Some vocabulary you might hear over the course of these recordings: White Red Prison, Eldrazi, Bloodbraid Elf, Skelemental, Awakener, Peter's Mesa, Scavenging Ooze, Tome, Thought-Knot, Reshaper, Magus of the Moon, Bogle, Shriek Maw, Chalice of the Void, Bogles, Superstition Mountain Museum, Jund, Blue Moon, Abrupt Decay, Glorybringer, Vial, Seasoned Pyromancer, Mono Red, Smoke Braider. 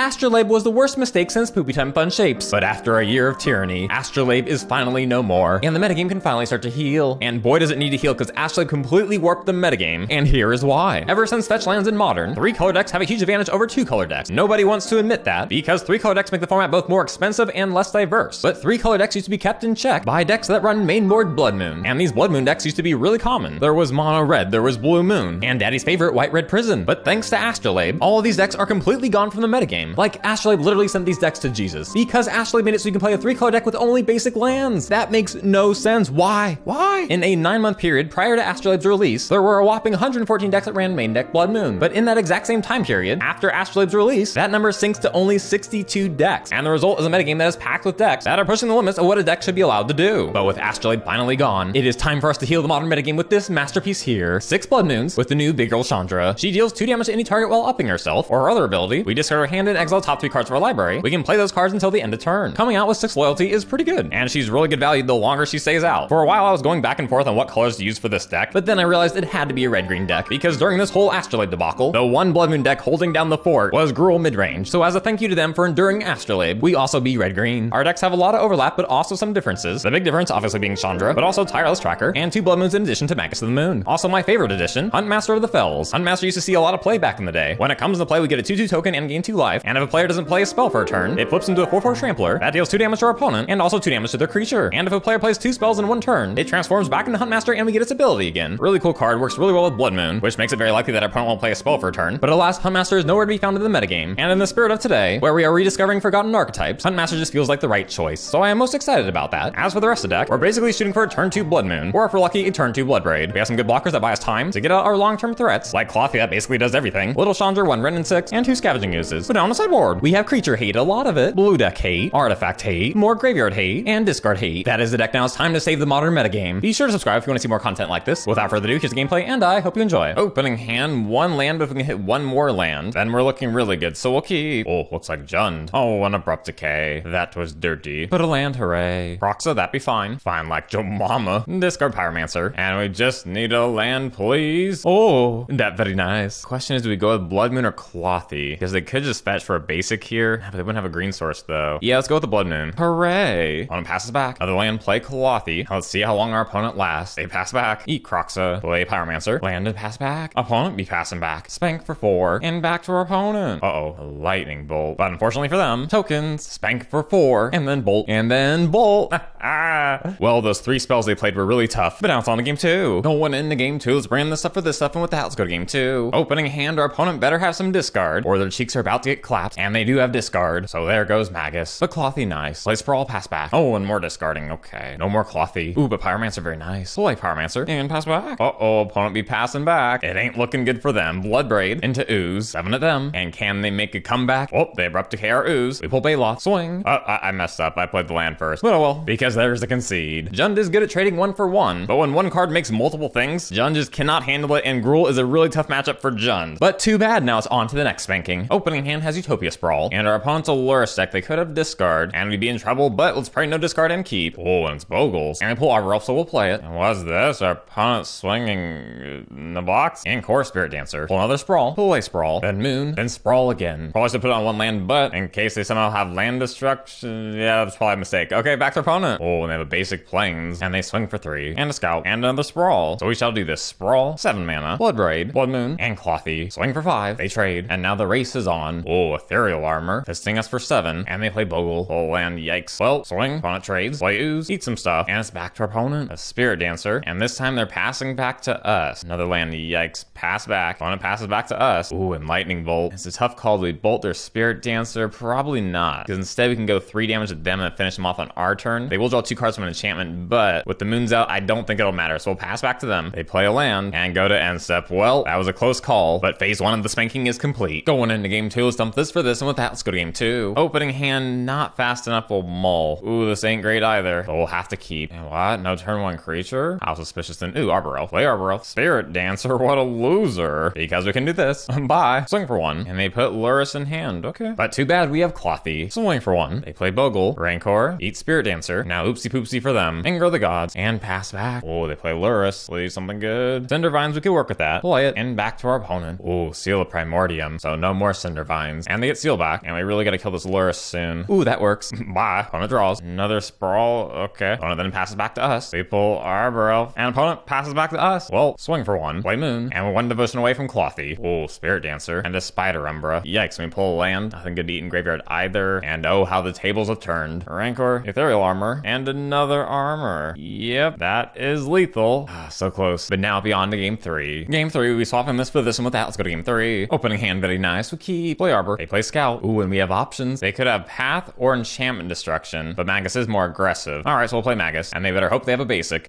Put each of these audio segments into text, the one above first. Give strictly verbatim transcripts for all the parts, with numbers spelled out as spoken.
Astrolabe was the worst mistake since Poopy Time Fun Shapes, but after a year of tyranny, Astrolabe is finally no more, and the metagame can finally start to heal. And boy does it need to heal, because Astrolabe completely warped the metagame, and here is why. Ever since fetch lands in Modern, three color decks have a huge advantage over two color decks. Nobody wants to admit that, because three color decks make the format both more expensive and less diverse, but three color decks used to be kept in check by decks that run main board Blood Moon, and these Blood Moon decks used to be really common. There was Mono Red, there was Blue Moon, and Daddy's favorite, White Red Prison. But thanks to Astrolabe, all of these decks are completely gone from the metagame. Like, Astrolabe literally sent these decks to Jesus, because Astrolabe made it so you can play a three color deck with only basic lands. That makes no sense. Why? Why? In a nine month period prior to Astrolabe's release, there were a whopping one hundred fourteen decks that ran main deck Blood Moon. But in that exact same time period, after Astrolabe's release, that number sinks to only sixty-two decks, and the result is a metagame that is packed with decks that are pushing the limits of what a deck should be allowed to do. But with Astrolabe finally gone, it is time for us to heal the Modern metagame with this masterpiece here, six Blood Moons with the new big girl Chandra. She deals two damage to any target while upping herself, or her other ability. We discard her hand and exile top three cards of our library. We can play those cards until the end of turn. Coming out with six loyalty is pretty good, and she's really good value the longer she stays out. For a while I was going back and forth on what colors to use for this deck, but then I realized it had to be a red-green deck, because during this whole Astrolabe debacle, the one Blood Moon deck holding down the fort was Gruul Midrange, so as a thank you to them for enduring Astrolabe, we also be red-green. Our decks have a lot of overlap, but also some differences. The big difference obviously being Chandra, but also Tireless Tracker, and two Blood Moons in addition to Magus of the Moon. Also my favorite addition, Huntmaster of the Fells. Huntmaster used to see a lot of play back in the day. When it comes into play, we get a two two token and gain two life, and if a player doesn't play a spell for a turn, it flips into a four four Trampler. That deals two damage to our opponent, and also two damage to their creature. And if a player plays two spells in one turn, it transforms back into Huntmaster and we get its ability again. Really cool card, works really well with Blood Moon, which makes it very likely that our opponent won't play a spell for a turn, but alas, Huntmaster is nowhere to be found in the metagame. And in the spirit of today, where we are rediscovering forgotten archetypes, Huntmaster just feels like the right choice, so I am most excited about that. As for the rest of the deck, we're basically shooting for a turn two Blood Moon, or if we're lucky, a turn two Bloodbraid. We have some good blockers that buy us time to get out our long-term threats, like Klothys that basically does everything, Little Chandra, one Ren and six, and two Scavenging Oozes. But on the sideboard, we have creature hate, a lot of it, blue deck hate, artifact hate, more graveyard hate, and discard hate. That is the deck now. It's time to save the Modern metagame. Be sure to subscribe if you want to see more content like this. Without further ado, here's the gameplay, and I hope you enjoy. Opening hand, one land, but if we can hit one more land, then we're looking really good, so we'll keep... Oh, looks like Jund. Oh, an Abrupt Decay. That was dirty. But a land, hooray. Proxa, that'd be fine. Fine like your mama. Discard Pyromancer. And we just need a land, please. Oh, that very nice. Question is, do we go with Blood Moon or Klothys? Because they could just fetch for a basic here. But they wouldn't have a green source, though. Yeah, let's go with the Blood Moon. Hooray. Want to pass us back. Other land, play Klothys. Let's see how long our opponent lasts. They pass back. Eat Proxa. Play Pyromancer. Land and pass back. Opponent be passing back. Spank for four. And back to our opponent. Uh-oh. Lightning Bolt. But unfortunately for them, tokens. Spank for four. And then Bolt. And then Bolt. Well, those three spells they played were really tough, but now it's on to game two. No one in the game two. Let's bring in this stuff for this stuff, and with that, let's go to game two. Opening hand, our opponent better have some discard, or their cheeks are about to get clapped, and they do have discard. So there goes Magus. But Klothys, nice. Play Sprawl, pass back. Oh, and more discarding. Okay. No more Klothys. Ooh, but Pyromancer, very nice. Play Pyromancer, and pass back. Uh-oh, opponent be passing back. It ain't looking good for them. Bloodbraid into Ooze. Seven at them. And can they make a comeback? Oh, they Abrupt Decay our Ooze. We pull Baloth. Swing. Uh, I, I messed up. I played the land first. But oh well, because there's the concede. Jund is good at trading one for one, but when one card makes multiple things, Jund just cannot handle it, and Gruul is a really tough matchup for Jund. But too bad, now it's on to the next spanking. Opening hand has Utopia Sprawl, and our opponent's a Lurrus deck. They could have discard, and we'd be in trouble, but let's probably no discard and keep. Oh, and it's Bogles. And we pull Arbor Elf, so we'll play it. And what's this? Our opponent's swinging in the box, and Core Spirit Dancer. Pull another Sprawl, pull away Sprawl, then Moon, then Sprawl again. Probably should put it on one land, but in case they somehow have land destruction, yeah, that's probably a mistake. Okay, back to opponent. Oh, and they have a basic plains, and they swing for three, and a scout, and another Sprawl. So we shall do this Sprawl, seven mana, Bloodbraid, Blood Moon, and Klothys. Swing for five, they trade, and now the race is on. Oh, Ethereal Armor, testing us for seven, and they play Bogle. Oh, and yikes. Well, swing, opponent trades, play Ooze, eat some stuff, and it's back to our opponent, a Spirit Dancer, and this time they're passing back to us. Another land, yikes, pass back, opponent passes back to us. Ooh, and Lightning Bolt. It's a tough call. Do we bolt their Spirit Dancer? Probably not, because instead we can go three damage at them and finish them off on our turn. They will draw two cards from an enchantment, but with the moons out, I don't think it'll matter, so we'll pass back to them. They play a land and go to end step. Well, that was a close call, but phase one of the spanking is complete. Going into game two, let's dump this for this, and with that, let's go to game two. Opening hand, not fast enough, we'll mull. Ooh, this ain't great either, but we'll have to keep. And what? No turn one creature? How suspicious then? Ooh, Arbor Elf. Play Arbor Elf. Spirit Dancer, what a loser. Because we can do this. Bye. Swing for one, and they put Lurrus in hand. Okay. But too bad, we have Klothys. Swing for one. They play Bogle, Rancor, eat Spirit Dancer. Now, oopsie poops Oupse for them. Anger the Gods, and pass back. Oh, they play Lurrus. Leave something good. Cinder Vines, we could work with that. Play it, and back to our opponent. Oh, Seal of Primordium. So no more Cinder Vines. And they get Seal back, and we really gotta kill this Lurrus soon. Ooh, that works. Bye. Opponent draws. Another Sprawl. Okay. Opponent then passes back to us. We pull Arbor Elf, and opponent passes back to us. Well, swing for one. Play Moon, and we're one devotion away from Klothys. Oh, Spirit Dancer, and the Spider Umbra. Yikes, we pull land. Nothing good to eat in graveyard either. And oh, how the tables have turned. Rancor, Ethereal Armor, and another armor. Yep, that is lethal. Ah, so close. But now beyond to game three. Game three, we swap in this for this and with that. Let's go to game three. Opening hand, very nice. We keep. Play Arbor. They play Scout. Ooh, and we have options. They could have Path or Enchantment Destruction, but Magus is more aggressive. All right, so we'll play Magus, and they better hope they have a basic.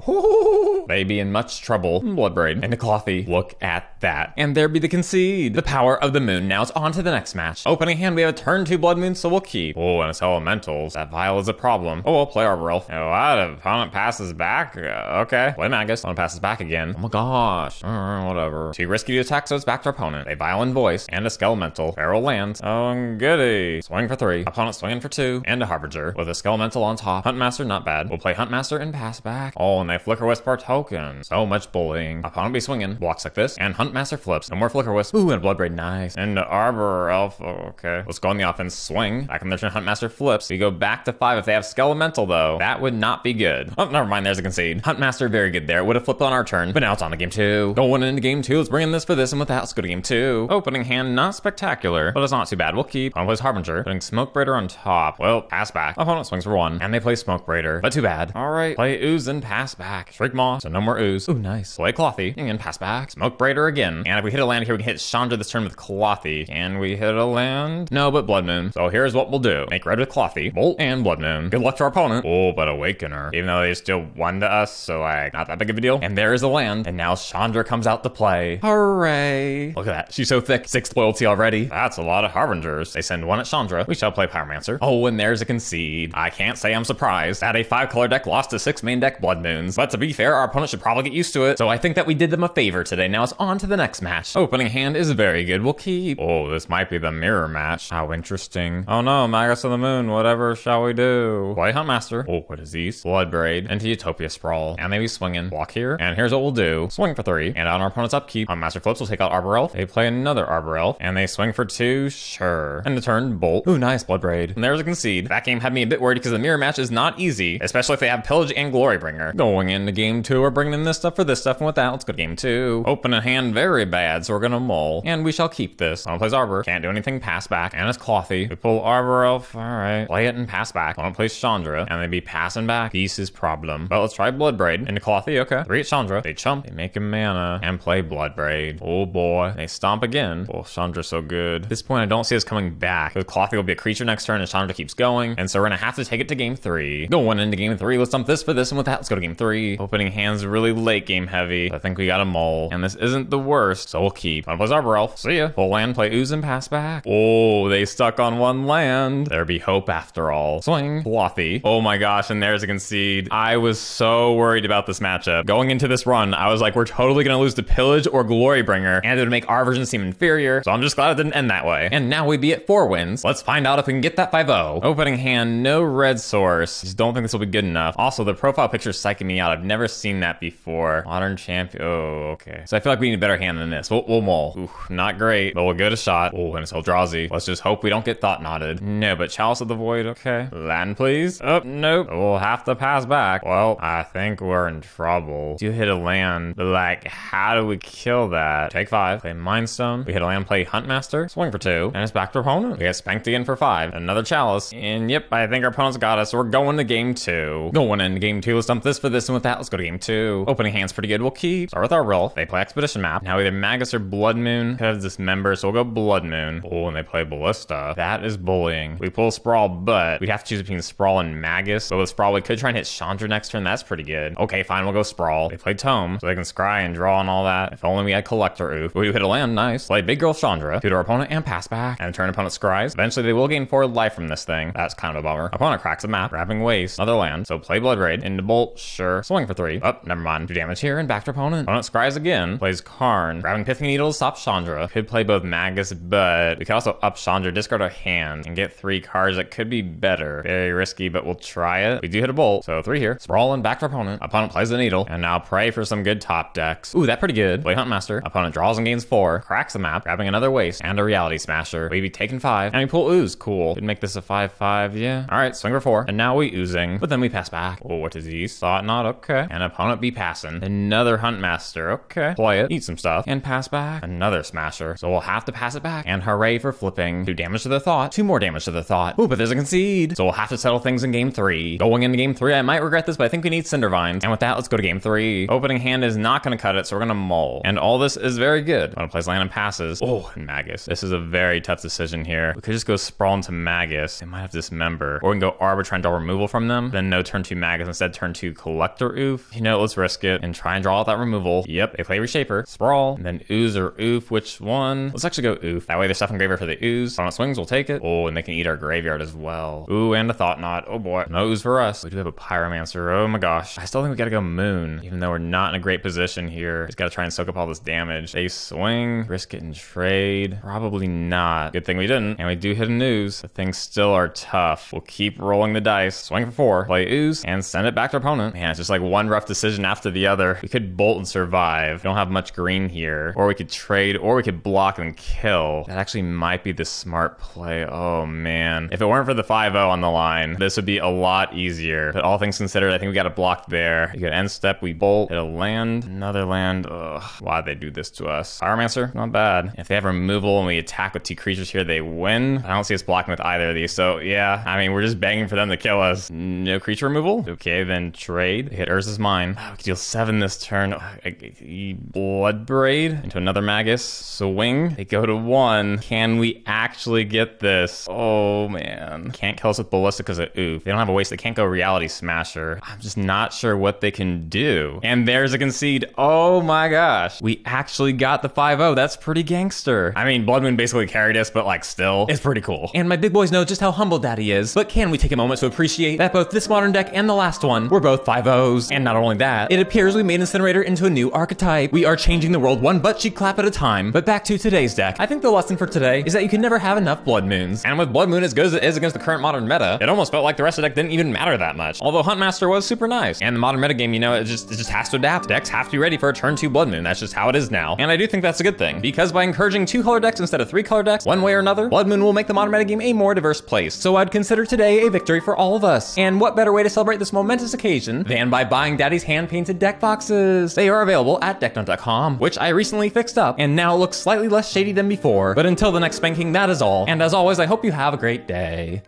They be in much trouble. Bloodbraid and the Klothys. Look at that. And there be the concede. The power of the moon. Now it's on to the next match. Opening hand, we have a turn two Blood Moon, so we'll keep. Oh, and it's elementals. That Vial is a problem. Oh, we'll play Arbor Elf. Oh, what? Opponent passes back? Uh, okay. Play Magus. Opponent passes back again. Oh my gosh. Uh, whatever. Too risky to attack, so it's back to our opponent. A Violent Voice and a Skelemental. Feral lands. Oh, goody. Swing for three. Opponent swinging for two. And a Harbinger with a Skelemental on top. Huntmaster, not bad. We'll play Huntmaster and pass back. Oh, and they Flickerwisp our token. So much bullying. Opponent be swinging. Blocks like this. And Huntmaster flips. No more Flickerwisp. Ooh, and Bloodbraid. Nice. And Arbor Elf. Oh, okay. Let's go on the offense. Swing. Back in their turn, Huntmaster flips. We go back to five. If they have Skelemental, though, that would not be good. Oh, never mind. There's a concede. Huntmaster, very good there. It would have flipped on our turn, but now it's on to game two. Going into game two. Let's bring in this for this and with that. Let's go to game two. Opening hand, not spectacular, but it's not too bad. We'll keep. Opponent plays Harbinger, putting Smoke Braider on top. Well, pass back. Opponent swings for one, and they play Smoke Braider, but too bad. All right. Play Ooze and pass back. Shriek Maw, so no more Ooze. Ooh, nice. Play Klothys, and pass back. Smoke Braider again. And if we hit a land here, we can hit Chandra this turn with Klothys. Can we hit a land? No, but Blood Moon. So here's what we'll do. Make red with Klothys, Bolt, and Blood Moon. Good luck to our opponent. Oh, but Awakener. Even though they still won to us, so like, not that big of a deal. And there is a land. And now Chandra comes out to play. Hooray. Look at that. She's so thick. Sixth loyalty already. That's a lot of Harbingers. They send one at Chandra. We shall play Pyromancer. Oh, and there's a concede. I can't say I'm surprised. That a five color deck lost to six main deck Blood Moons. But to be fair, our opponent should probably get used to it. So I think that we did them a favor today. Now it's on to the next match. Opening hand is very good. We'll keep. Oh, this might be the mirror match. How interesting. Oh no, Magus of the Moon. Whatever shall we do? Play Huntmaster. Oh, what is these? Bloodbraid into Utopia Sprawl. And maybe swinging. Block here. And here's what we'll do. Swing for three. And on our opponent's upkeep, Huntmaster flips. We'll take out Arbor Elf. They play another Arbor Elf. And they swing for two. Sure. And the turn, Bolt. Ooh, nice. Bloodbraid. And there's a concede. That game had me a bit worried because the mirror match is not easy, especially if they have Pillage and Glorybringer. Going into game two, we're bringing in this stuff for this stuff. And with that, let's go to game two. Open a hand very bad, so we're gonna mull. And we shall keep this. Opponent plays Arbor. Can't do anything. Pass back. And it's Klothys. We pull Arbor Elf. All right. Play it and pass back. Opponent plays Chandra. And they be passing back. Peace is problem. But let's try Bloodbraid into Klothys. Okay. Three at Chandra. They chump. They make a mana and play Bloodbraid. Oh boy. They stomp again. Oh, Chandra's so good. At this point, I don't see us coming back. Because Klothys will be a creature next turn and Chandra keeps going. And so we're gonna have to take it to game three. Going into game three. Let's dump this for this and with that. Let's go to game three. Opening hands really late game heavy. I think we got a mole. And this isn't the worst. So we'll keep. One plays Arbor Elf. See ya. Full land, play Ooze and pass back. Oh, they stuck on one land. There be hope after all. Swing. Klothys. Oh my gosh. And there's a concede. I was so worried about this matchup. Going into this run, I was like, we're totally gonna lose to Pillage or Glorybringer, and it would make our version seem inferior. So I'm just glad it didn't end that way. And now we be at four wins. Let's find out if we can get that five oh. Opening hand, no red source. Just don't think this will be good enough. Also, the profile picture is psyching me out. I've never seen that before. Modern champion. Oh, okay. So I feel like we need a better hand than this. We'll, we'll mull. Oof, not great, but we'll get a shot. Oh, and it's Eldrazi. Let's just hope we don't get Thought-Knotted. No, but Chalice of the Void. Okay. Land, please. Oh, nope. We'll have to pass back. Well, I think we're in trouble. Do you hit a land? But like, how do we kill that? Take five. Play Mindstone. We hit a land, play Huntmaster. Swing for two. And it's back to our opponent. We get spanked again for five. Another Chalice. And yep, I think our opponent's got us. So we're going to game two. Going into game two. Let's dump this for this and with that. Let's go to game two. Opening hand's pretty good. We'll keep. Start with our roll. They play Expedition Map. Now either Magus or Blood Moon has this member. So we'll go Blood Moon. Oh, and they play Ballista. That is bullying. We pull Sprawl, but we'd have to choose between Sprawl and Magus. But with Sprawl, we could try and hit Chandra next turn. That's pretty good. Okay, fine. We'll go Sprawl. They play Tome, so they can scry and draw and all that. If only we had Collector Ouphe. We hit a land. Nice. Play Big Girl Chandra. Two to our opponent and pass back. And turn opponent scries. Eventually, they will gain four life from this thing. That's kind of a bummer. Opponent cracks a map. Grabbing Waste. Another land. So play Bloodbraid. Into Bolt. Sure. Swing for three. Oh, never mind. Do damage here and back to opponent. Opponent scries again. Plays Karn. Grabbing Pithing Needle to stop Chandra. Could play both Magus, but we could also up Chandra, discard our hand, and get three cards. That could be better. Very risky, but we'll try it. We do hit a bolt. So three here. Sprawling back to opponent. Opponent plays the needle. And now pray for some good top decks. Ooh, that's pretty good. Play Huntmaster. Opponent draws and gains four. Cracks the map. Grabbing another waste. And a reality smasher. We be taking five. And we pull ooze. Cool. Could make this a five five. Yeah. Alright, swing for four. And now we oozing. But then we pass back. Oh, what is these? Thought-Knot. Okay. And opponent be passing. Another Huntmaster. Okay. Play it. Eat some stuff. And pass back. Another smasher. So we'll have to pass it back. And hooray for flipping. Two damage to the thought. Two more damage to the thought. Ooh, but there's a concede. So we'll have to settle things in game three. Going into game three, I might regret this, but I think we need Cinder Vines. And with that, let's go to game three. Opening hand is not going to cut it, so we're going to mull. And all this is very good. When it plays land and passes. Oh, and Magus. This is a very tough decision here. We could just go Sprawl into Magus. They might have to dismember. Or we can go Arbor, try and draw removal from them. Then no turn two Magus. Instead, turn two Collector Ouphe. You know, let's risk it and try and draw out that removal. Yep, they play Reshaper, Sprawl, and then Ooze or Ouphe. Which one? Let's actually go Ouphe. That way they're stuffing graveyard for the Ooze. On it swings, we'll take it. Oh, and they can eat our graveyard as well. Ooh, and a Thought-Knot. Oh boy. No Ooze for us. We do have a Pyromancer. Oh my gosh. I still think we gotta go Moon, even though we're not in a great position here. Just gotta try and soak up all this damage. They swing, risk it and trade. Probably not. Good thing we didn't. And we do hit an Ooze. The things still are tough. We'll keep rolling the dice. Swing for four. Play Ooze and send it back to our opponent. Man, it's just like one rough decision after the other. We could bolt and survive. We don't have much green here. Or we could trade, or we could block and kill. That actually might be the smart play. Oh man. If it weren't for the five oh on the line, this would be a lot easier. But all things considered, I think we got a block there. We could end step, we bolt, hit a land, another land. Ugh, why'd they do this to us? Pyromancer, not bad. If they have removal and we attack with two creatures here, they win. I don't see us blocking with either of these. So yeah, I mean, we're just banging for them to kill us. No creature removal? Okay, then trade. They hit Urza's Mine. Oh, we could deal seven this turn. Bloodbraid into another Magus. Swing. They go to one. Can we actually get this? Oh man. Can't kill us with Ballista because of Ouphe. They don't have a waste. They can't go Reality Smasher. I'm just not sure what they can do. And there's a concede. Oh my gosh. We actually got the five oh. That's pretty gangster. I mean, Blood Moon basically carried us, but like still, it's pretty cool. And my big boys know just how humble Daddy is. But can we take a moment to appreciate that both this modern deck and the last one were both five ohs? And not only that, it appears we made Incinerator into a new archetype. We are changing the world one butt cheek clap at a time. But back to today's deck. I think the lesson for today is that you can never have enough Blood Moons. And with Blood Moon as good as it is against the current modern meta, it almost felt like the rest of the deck didn't even matter that much. Although Huntmaster was super nice. And the modern meta game, you know, it just, it just has to adapt. Decks have to be ready for a turn two Blood Moon. That's just how it is now. And I do think that's a good thing. Because by encouraging two color decks instead of three color decks, one way or another, Blood Moon will make the modern meta game a more diverse place. So I'd consider today a victory for all of us. And what better way to celebrate this momentous occasion than by buying Daddy's hand-painted deck boxes. They are available at deck nut dot com, which I recently fixed up and now looks slightly less shady than before. But until the next spanking, that is all. And as always, I hope you have a great day.